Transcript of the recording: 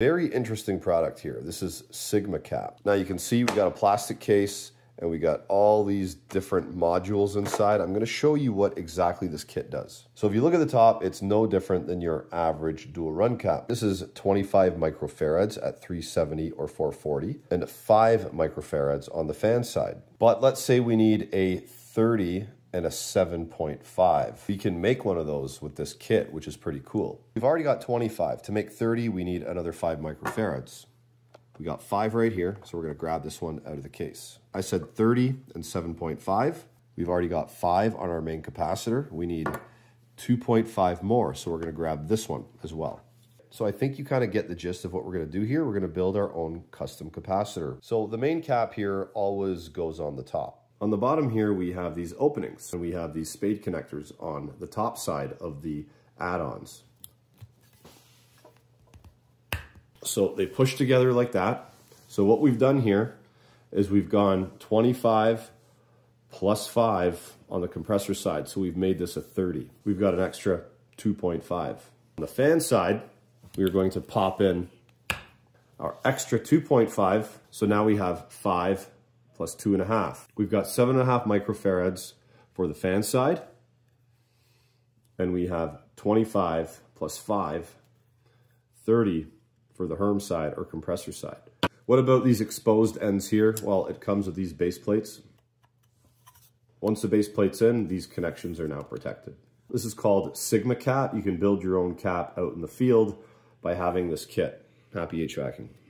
Very interesting product here. This is Sigma Cap. Now you can see we've got a plastic case and we got all these different modules inside. I'm gonna show you what exactly this kit does. So if you look at the top, it's no different than your average dual run cap. This is 25 microfarads at 370 or 440 and 5 microfarads on the fan side. But let's say we need a 30 and a 7.5. We can make one of those with this kit, which is pretty cool. We've already got 25. To make 30, we need another 5 microfarads. We got 5 right here, so we're gonna grab this one out of the case. I said 30 and 7.5. We've already got 5 on our main capacitor. We need 2.5 more, so we're gonna grab this one as well. So I think you kind of get the gist of what we're gonna do here. We're gonna build our own custom capacitor. So the main cap here always goes on the top. On the bottom here, we have these openings and we have these spade connectors on the top side of the add-ons. So they push together like that. So what we've done here is we've gone 25 plus 5 on the compressor side. So we've made this a 30. We've got an extra 2.5. On the fan side, we're going to pop in our extra 2.5. So now we have 5 plus 2.5. We've got 7.5 microfarads for the fan side. And we have 25 plus 5, 30 for the HRM side or compressor side. What about these exposed ends here? Well, it comes with these base plates. Once the base plate's in, these connections are now protected. This is called Sigma Cap. You can build your own cap out in the field by having this kit. Happy HVACing.